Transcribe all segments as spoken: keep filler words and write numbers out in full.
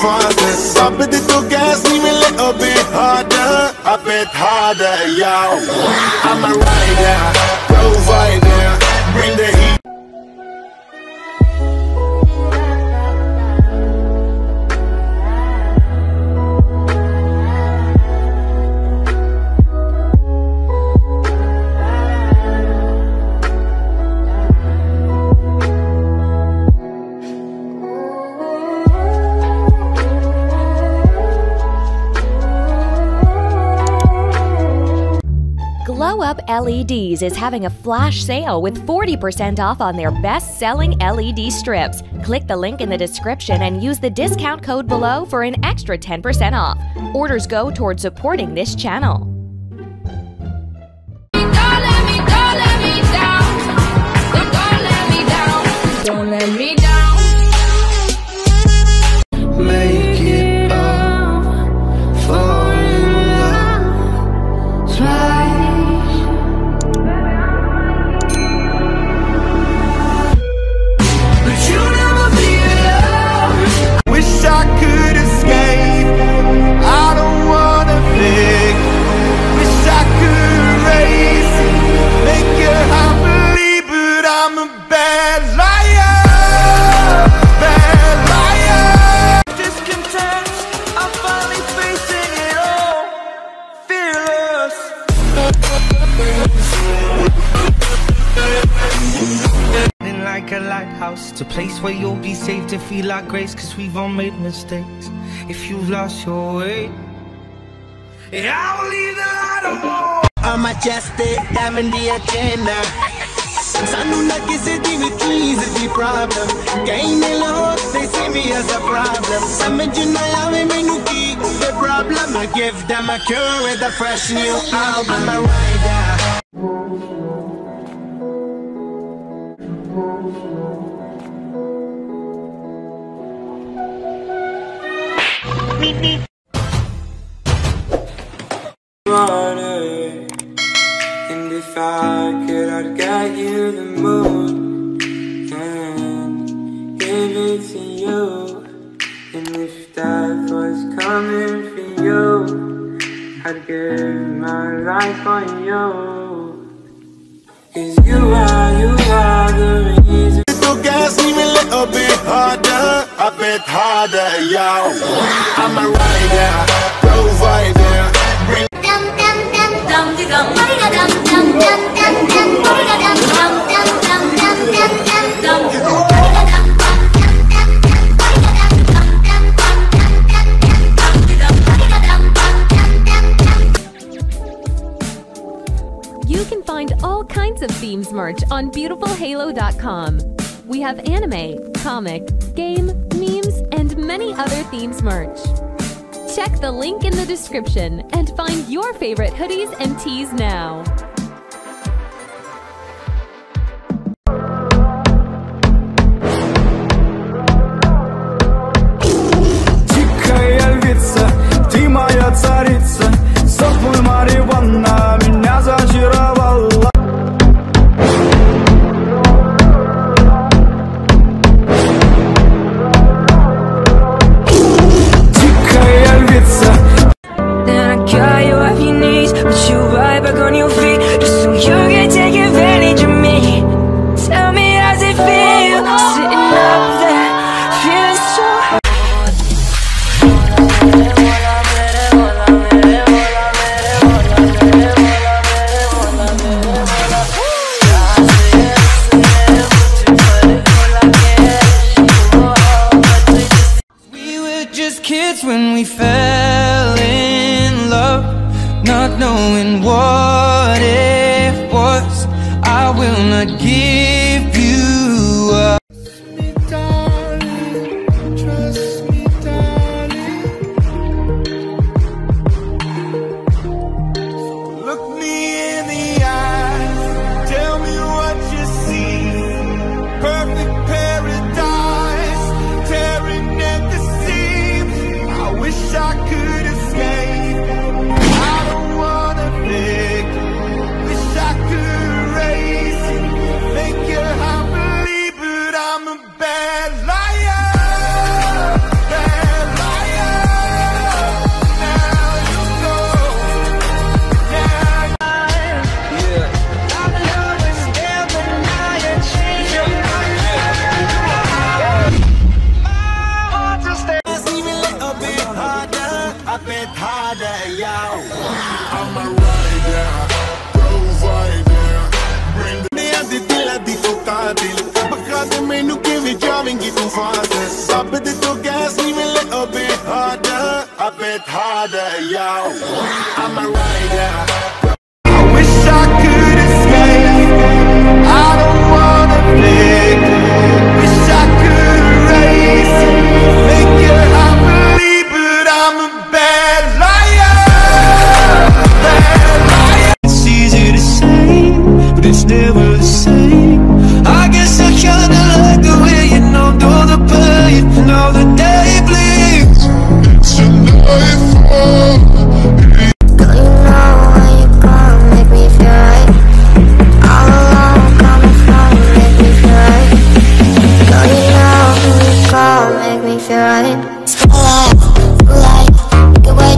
fastest. I bet it to gas, even a little bit harder. I bet harder, y'all. I'm a rider, provider, bring the heat. GlowUp L E Ds is having a flash sale with forty percent off on their best-selling L E D strips. Click the link in the description and use the discount code below for an extra ten percent off. Orders go towards supporting this channel. Don't let me down. Make it up, fall in love, try. Like a lighthouse, it's a place where you'll be safe to feel like grace, cause we've all made mistakes. If you've lost your way, I will leave the light on. I'm majestic, having the agenda. Pensando una que se dividir is the problem. Gain el hope, they see me as a problem. Some of you know how we make new geek, the problem. I give them a cure with a fresh new album. I'm a rider. Money. And if I could, I'd get you the moon and give it to you. And if death was coming for you, I'd give my life on you. Cause you are, you are the reason. Little gas, leave me a little bit harder. I bet harder, y'all. I'm a rider, provider. Bring dum dum dum dum dum dum dum dum dum dum dum dum dum dum dum dum dum dum dum. You can find all kinds of themes merch on beautiful halo dot com. We have anime, comic, game, memes, and many other themes merch. Check the link in the description and find your favorite hoodies and tees now. When we fell in love, not knowing what it was, I will not give you up. Trust me, darling, trust me, darling. Look me in the eyes, tell me what you see. Perfect paradise, tearing at the wish I could escape. I don't wanna pick. Wish I could race. Make it it harder, yo. I'm a rider. I wish I could escape. I don't wanna flee. Wish I could erase. Think you're happily, but I'm a bad liar. Bad liar. It's easy to say, but it's never the same. I guess I kinda like the way you know, know the pain, know the day bleeds into nightfall. Do you know where you come, make me feel right? All alone, coming from, make me feel right. Do you know who you call, make me feel right? Starlight, moonlight, get away.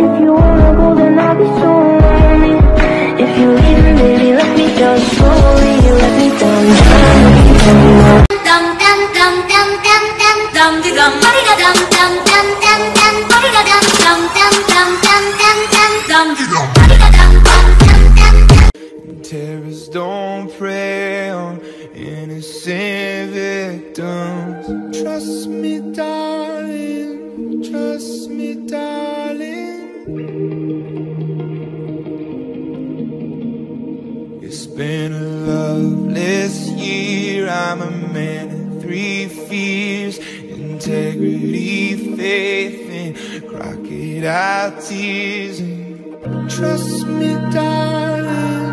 If you wanna go, then I'll be so lonely. If you're leaving, baby, let me down slowly, let me down. Dum dum dum dum dum dum dum dum dum dum dum dum dum dum dum dum dum dum dum dum. Terrorists don't prey on innocent victims. Trust me, darling. Trust me, darling. It's been a loveless year. I'm a man of three fears: integrity, faith, and crocodile tears. And trust me, darling.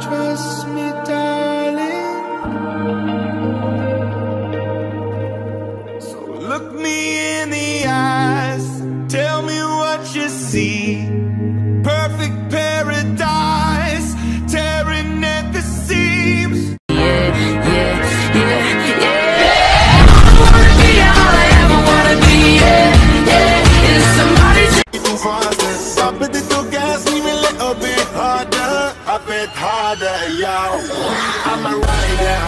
Trust me, darling. So look me in the eyes. Tell me what you see. Perfect paradise, tearing at the seams. Yeah, yeah, yeah, yeah. I wanna be all I ever wanna be. Yeah, yeah. It's somebody's just process. I bet they throw gas, leave me a little bit harder. I bet harder, y'all. I'm a rider,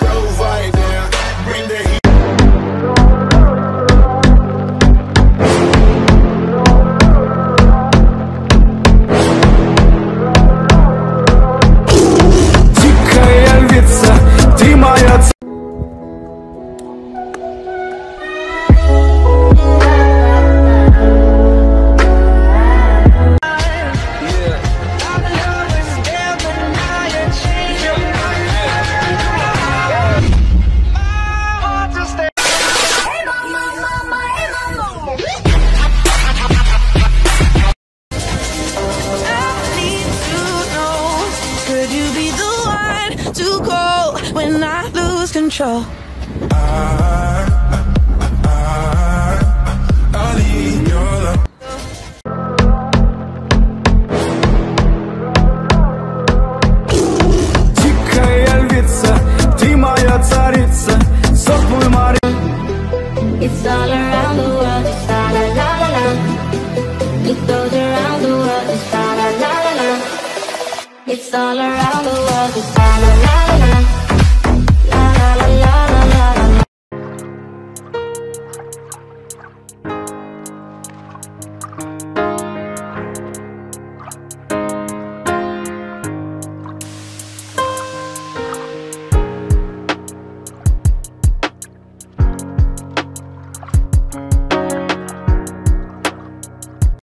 provider. Bring the heat. Control. It's all around the world, it's all la la la la. It goes around the world, it's all la la la la. It's all around the world, it's